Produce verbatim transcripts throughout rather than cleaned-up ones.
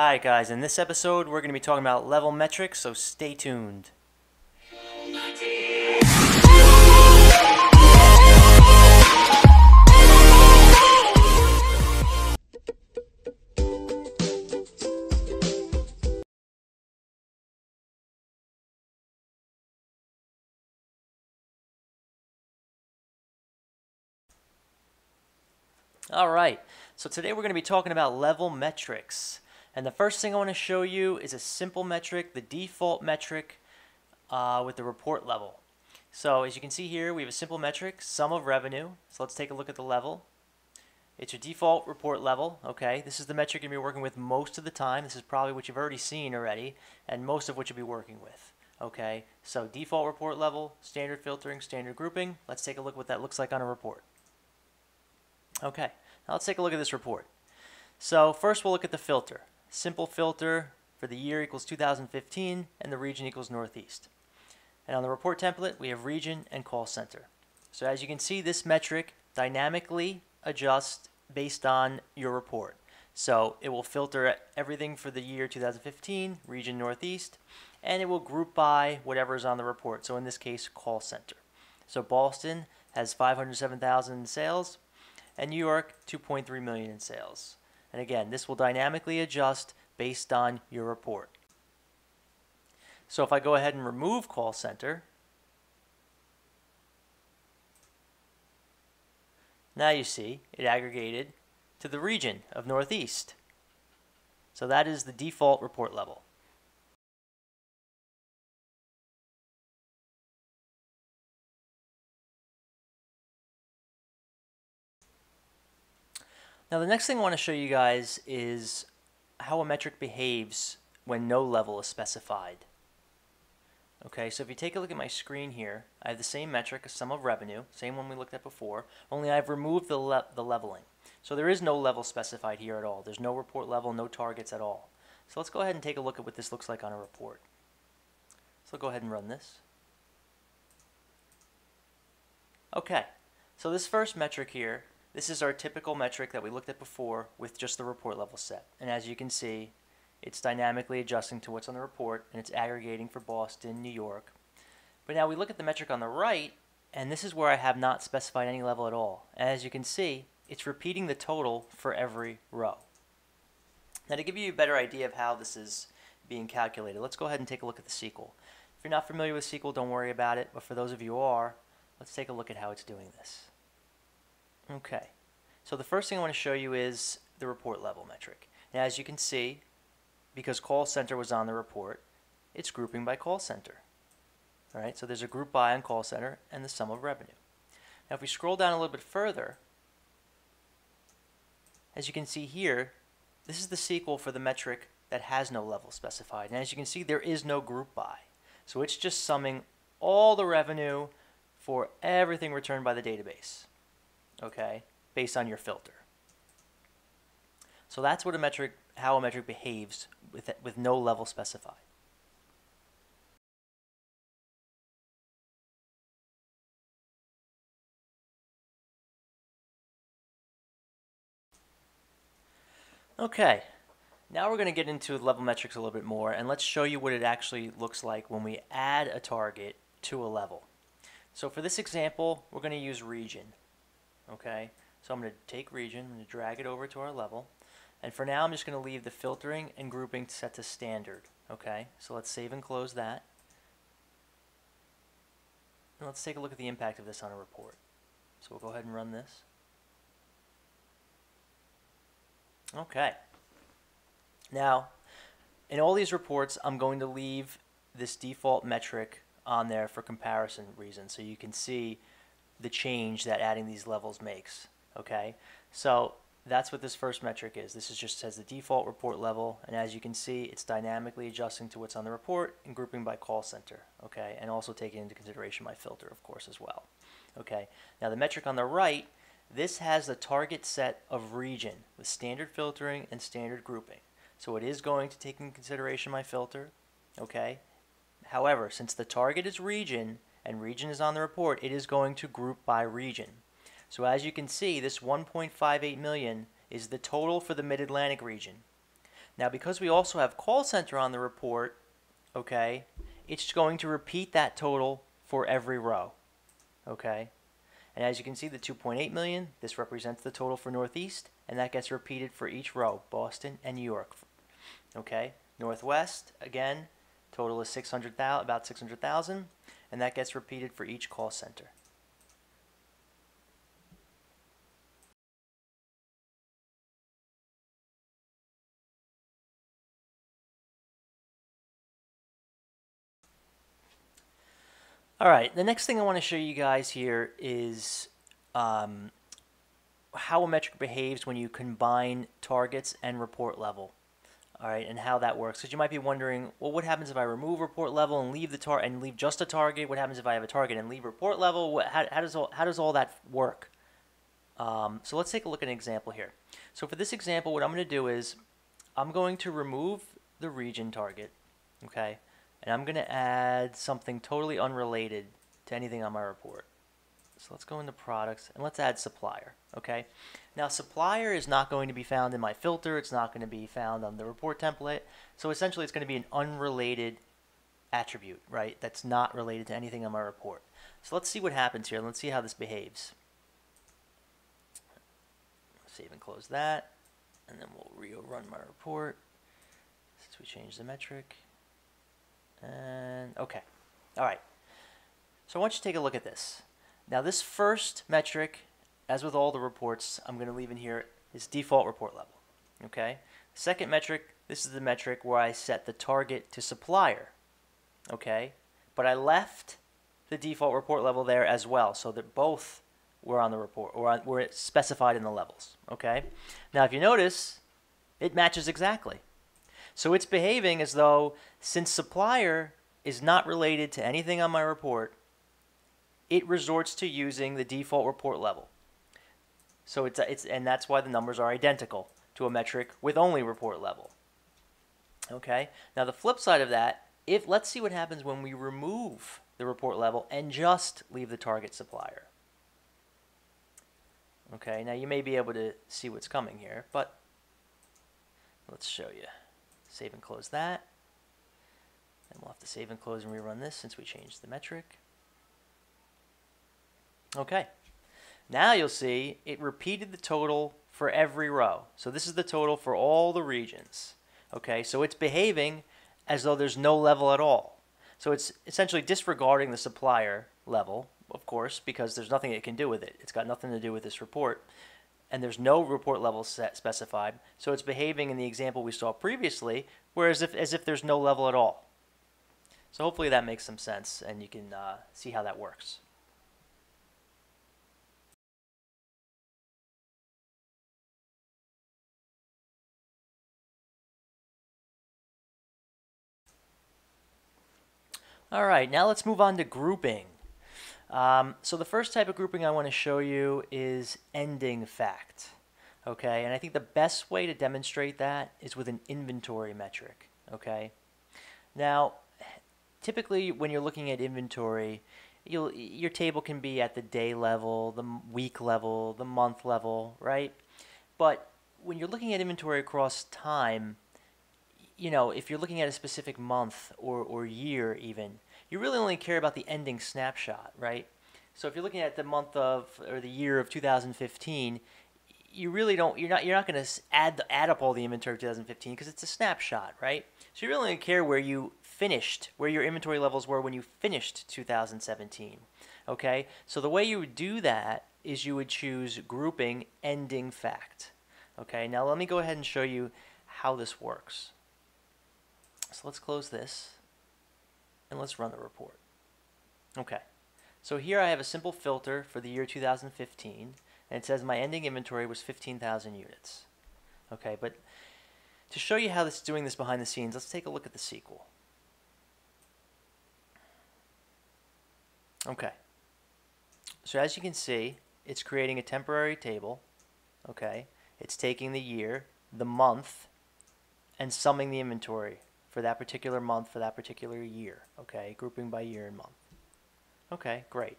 Hi guys, in this episode we're going to be talking about level metrics, so stay tuned. Alright, so today we're going to be talking about level metrics. And the first thing I want to show you is a simple metric, the default metric uh, with the report level. So as you can see here, we have a simple metric, sum of revenue. So let's take a look at the level. It's your default report level. Okay, this is the metric you'll be working with most of the time. This is probably what you've already seen already, and most of what you'll be working with. Okay, so default report level, standard filtering, standard grouping. Let's take a look at what that looks like on a report. Okay, now let's take a look at this report. So first we'll look at the filter. Simple filter for the year equals two thousand fifteen and the region equals Northeast. And on the report template we have region and call center. So as you can see, this metric dynamically adjusts based on your report. So it will filter everything for the year two thousand fifteen, region Northeast, and it will group by whatever is on the report. So in this case, call center. So Boston has five hundred seven thousand in sales and New York two point three million in sales. And again, this will dynamically adjust based on your report. So if I go ahead and remove call center, now you see it aggregated to the region of Northeast. So that is the default report level. Now the next thing I want to show you guys is how a metric behaves when no level is specified. Okay, so if you take a look at my screen here, I have the same metric, a sum of revenue, same one we looked at before, only I've removed the, le the leveling. So there is no level specified here at all. There's no report level, no targets at all. So let's go ahead and take a look at what this looks like on a report. So I'll go ahead and run this. Okay, so this first metric here, this is our typical metric that we looked at before with just the report level set. And as you can see, it's dynamically adjusting to what's on the report, and it's aggregating for Boston, New York. But now we look at the metric on the right, and this is where I have not specified any level at all. And as you can see, it's repeating the total for every row. Now to give you a better idea of how this is being calculated, let's go ahead and take a look at the S Q L. If you're not familiar with S Q L, don't worry about it. But for those of you who are, let's take a look at how it's doing this. Okay, so the first thing I want to show you is the report level metric. Now as you can see, because call center was on the report, it's grouping by call center. All right, so there's a group by on call center and the sum of revenue. Now if we scroll down a little bit further, as you can see here, this is the S Q L for the metric that has no level specified. And as you can see, there is no group by. So it's just summing all the revenue for everything returned by the database. Okay, based on your filter. So that's what a metric, how a metric behaves with with no level specified. Okay, now we're going to get into level metrics a little bit more, and let's show you what it actually looks like when we add a target to a level. So for this example, we're going to use region. Okay, so I'm going to take region, I'm going to drag it over to our level, and for now I'm just going to leave the filtering and grouping set to standard. Okay, so let's save and close that, and let's take a look at the impact of this on a report. So we'll go ahead and run this. Okay, now in all these reports I'm going to leave this default metric on there for comparison reasons, so you can see the change that adding these levels makes. Okay, so that's what this first metric is. This is just says the default report level, and as you can see, it's dynamically adjusting to what's on the report and grouping by call center. Okay, and also taking into consideration my filter, of course, as well. Okay, now the metric on the right, this has the target set of region with standard filtering and standard grouping. So it is going to take into consideration my filter. Okay, however, since the target is region, and region is on the report, it is going to group by region. So as you can see, this one point five eight million is the total for the Mid-Atlantic region. Now, because we also have call center on the report, okay, it's going to repeat that total for every row, okay? And as you can see, the two point eight million, this represents the total for Northeast, and that gets repeated for each row, Boston and New York, okay? Northwest, again, total is six hundred thousand, about six hundred thousand, and that gets repeated for each call center. All right, the next thing I want to show you guys here is um, how a metric behaves when you combine targets and report level, all right, and how that works. Because you might be wondering, well, what happens if I remove report level and leave the tar and leave just a target? What happens if I have a target and leave report level? What, how, how does all how does all that work? Um, so let's take a look at an example here. So for this example, what I'm going to do is I'm going to remove the region target, okay. And I'm going to add something totally unrelated to anything on my report. So let's go into products and let's add supplier, okay? Now supplier is not going to be found in my filter. It's not going to be found on the report template. So essentially it's going to be an unrelated attribute, right? That's not related to anything on my report. So let's see what happens here. Let's see how this behaves. Save and close that. And then we'll rerun my report since we changed the metric. And okay, all right, so I want you to take a look at this. Now this first metric, as with all the reports, I'm going to leave in here is default report level, okay? Second metric, this is the metric where I set the target to supplier, okay? But I left the default report level there as well, so that both were on the report, or on, were specified in the levels, okay? Now if you notice, it matches exactly. So it's behaving as though, since supplier is not related to anything on my report, it resorts to using the default report level. So it's, it's and that's why the numbers are identical to a metric with only report level. Okay. Now the flip side of that, if let's see what happens when we remove the report level and just leave the target supplier. Okay. Now you may be able to see what's coming here, but let's show you. Save and close that. And we'll have to save and close and rerun this since we changed the metric. Okay. Now you'll see it repeated the total for every row. So this is the total for all the regions. Okay, so it's behaving as though there's no level at all. So it's essentially disregarding the supplier level, of course, because there's nothing it can do with it. It's got nothing to do with this report. And there's no report level set specified, so it's behaving in the example we saw previously, whereas if, as if there's no level at all. So hopefully that makes some sense, and you can uh, see how that works. All right, now let's move on to grouping. Um, so the first type of grouping I want to show you is ending fact, okay? And I think the best way to demonstrate that is with an inventory metric, okay? Now, typically when you're looking at inventory, you'll, your table can be at the day level, the week level, the month level, right? But when you're looking at inventory across time, you know, if you're looking at a specific month or, or year even, you really only care about the ending snapshot, right? So if you're looking at the month of or the year of two thousand fifteen, you really don't. You're not. You're not going to add the, add up all the inventory of two thousand fifteen because it's a snapshot, right? So you really only care where you finished, where your inventory levels were when you finished two thousand seventeen. Okay. So the way you would do that is you would choose grouping ending fact. Okay. Now let me go ahead and show you how this works. So let's close this. And let's run the report. Okay, so here I have a simple filter for the year two thousand fifteen, and it says my ending inventory was fifteen thousand units. Okay, but to show you how this is doing this behind the scenes, let's take a look at the S Q L. Okay, so as you can see, it's creating a temporary table. Okay, it's taking the year, the month, and summing the inventory for that particular month, for that particular year, okay? Grouping by year and month. Okay, great.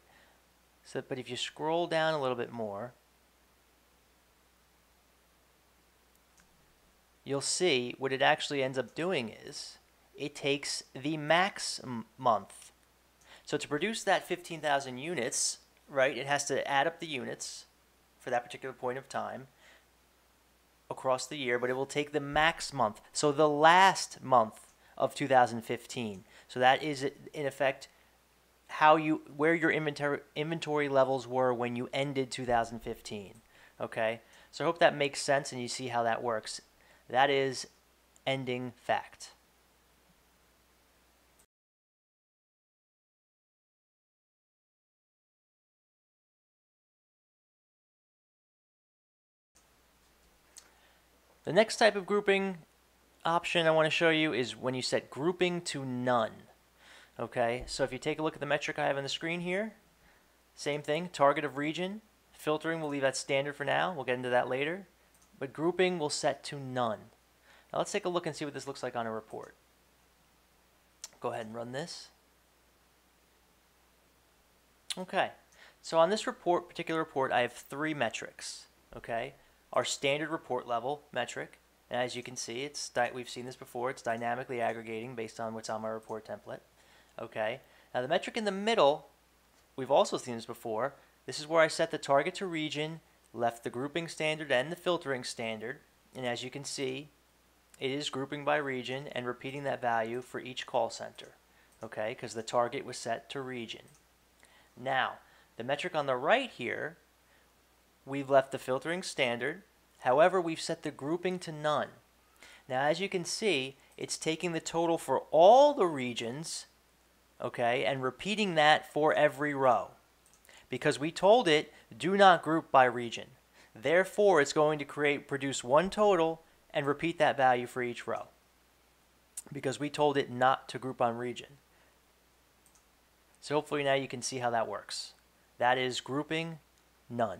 So, but if you scroll down a little bit more, you'll see what it actually ends up doing is it takes the max month. So to produce that fifteen thousand units, right, it has to add up the units for that particular point of time across the year, but it will take the max month. So the last month of two thousand fifteen. So that is, in effect, how you, where your inventory inventory levels were when you ended two thousand fifteen. Okay, so I hope that makes sense and you see how that works. That is ending fact. The next type of grouping option I want to show you is when you set grouping to none. Okay, so if you take a look at the metric I have on the screen here, same thing, target of region. Filtering, we'll leave that standard for now. We'll get into that later. But grouping will set to none. Now let's take a look and see what this looks like on a report. Go ahead and run this. Okay, so on this report, particular report, I have three metrics. Okay, our standard report level metric, and as you can see, it's we've seen this before. It's dynamically aggregating based on what's on my report template. Okay, now the metric in the middle, we've also seen this before. This is where I set the target to region, left the grouping standard and the filtering standard, and as you can see, it is grouping by region and repeating that value for each call center, okay, because the target was set to region. Now, the metric on the right here, we've left the filtering standard, however, we've set the grouping to none. Now, as you can see, it's taking the total for all the regions, okay, and repeating that for every row. Because we told it, do not group by region. Therefore, it's going to create, produce one total and repeat that value for each row. Because we told it not to group on region. So hopefully now you can see how that works. That is grouping none.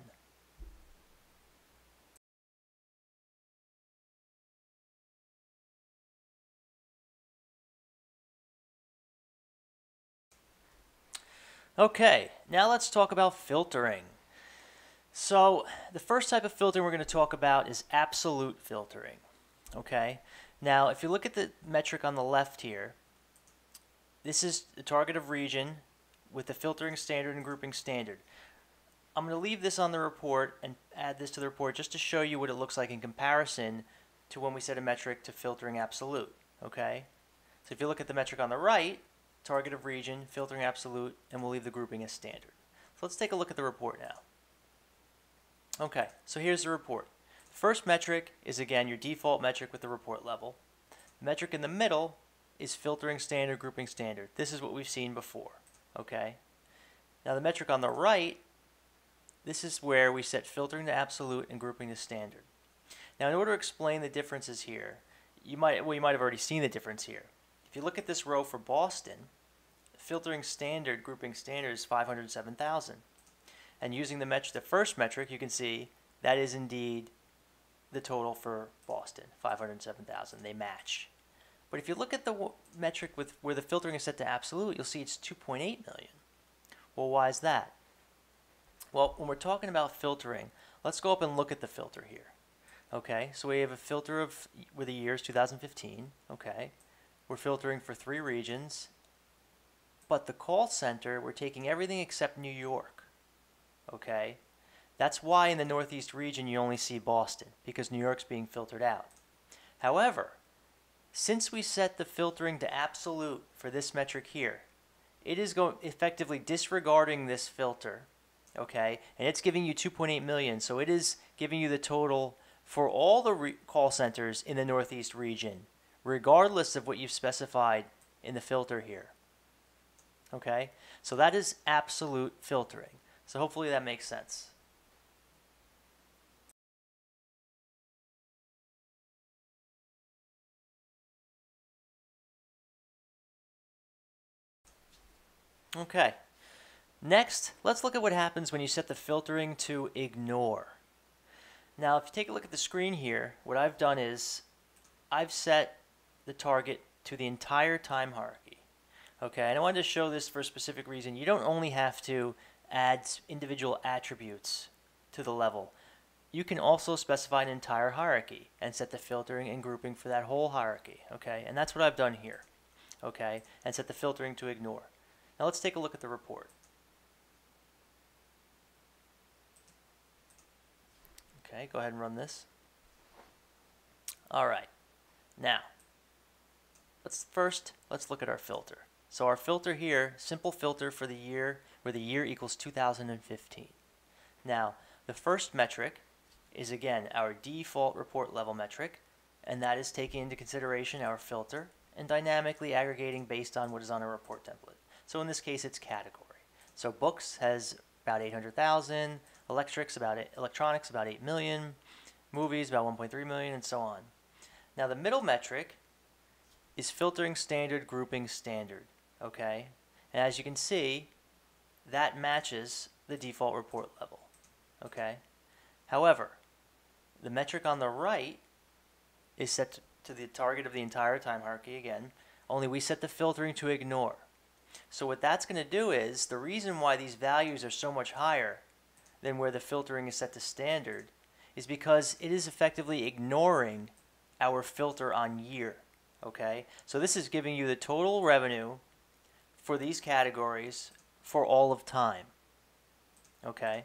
Okay, now let's talk about filtering. So the first type of filtering we're going to talk about is absolute filtering. Okay, now if you look at the metric on the left here, this is the target of region with the filtering standard and grouping standard. I'm going to leave this on the report and add this to the report just to show you what it looks like in comparison to when we set a metric to filtering absolute. Okay, so if you look at the metric on the right, target of region, filtering absolute, and we'll leave the grouping as standard. So let's take a look at the report now. Okay, so here's the report. The first metric is again your default metric with the report level. The metric in the middle is filtering standard, grouping standard. This is what we've seen before. Okay. Now the metric on the right, this is where we set filtering to absolute and grouping to standard. Now in order to explain the differences here, you might well you might have already seen the difference here. If you look at this row for Boston, filtering standard, grouping standard is five hundred seven thousand. And using the, met the first metric, you can see that is indeed the total for Boston, five hundred seven thousand. They match. But if you look at the w metric with where the filtering is set to absolute, you'll see it's two point eight million. Well, why is that? Well, when we're talking about filtering, let's go up and look at the filter here. Okay, so we have a filter of where the year is two thousand fifteen. Okay. We're filtering for three regions, but the call center, we're taking everything except New York, okay? That's why in the Northeast region you only see Boston, because New York's being filtered out. However, since we set the filtering to absolute for this metric here, it is going effectively disregarding this filter, okay? And it's giving you two point eight million, so it is giving you the total for all the re call centers in the Northeast region, regardless of what you've specified in the filter here. Okay, so that is absolute filtering. So hopefully that makes sense. Okay, next let's look at what happens when you set the filtering to ignore. Now if you take a look at the screen here, what I've done is I've set the target to the entire time hierarchy. Okay, and I wanted to show this for a specific reason. You don't only have to add individual attributes to the level. You can also specify an entire hierarchy and set the filtering and grouping for that whole hierarchy, okay? And that's what I've done here, okay? And set the filtering to ignore. Now let's take a look at the report. Okay, go ahead and run this. All right, now, let's first, let's look at our filter. So our filter here, simple filter for the year, where the year equals two thousand fifteen. Now, the first metric is, again, our default report level metric, and that is taking into consideration our filter and dynamically aggregating based on what is on a report template. So in this case, it's category. So books has about eight hundred thousand, electrics about eight, electronics about eight million, movies about one point three million, and so on. Now the middle metric is filtering standard, grouping standard, okay? And as you can see, that matches the default report level. Okay. However, the metric on the right is set to the target of the entire time hierarchy again, only we set the filtering to ignore. So what that's going to do is, the reason why these values are so much higher than where the filtering is set to standard is because it is effectively ignoring our filter on year. Okay. So this is giving you the total revenue for these categories for all of time. Okay.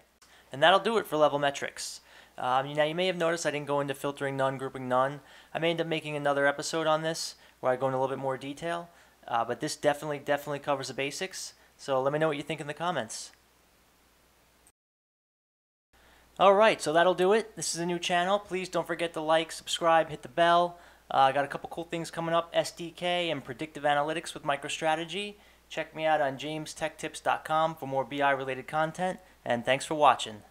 And that'll do it for level metrics. Um, now you may have noticed I didn't go into filtering none, grouping none. I may end up making another episode on this where I go into a little bit more detail, uh, but this definitely, definitely covers the basics. So let me know what you think in the comments. All right, so that'll do it. This is a new channel. Please don't forget to like, subscribe, hit the bell. Uh, I got a couple cool things coming up, S D K and predictive analytics with MicroStrategy. Check me out on james tech tips dot com for more B I related content, and thanks for watching.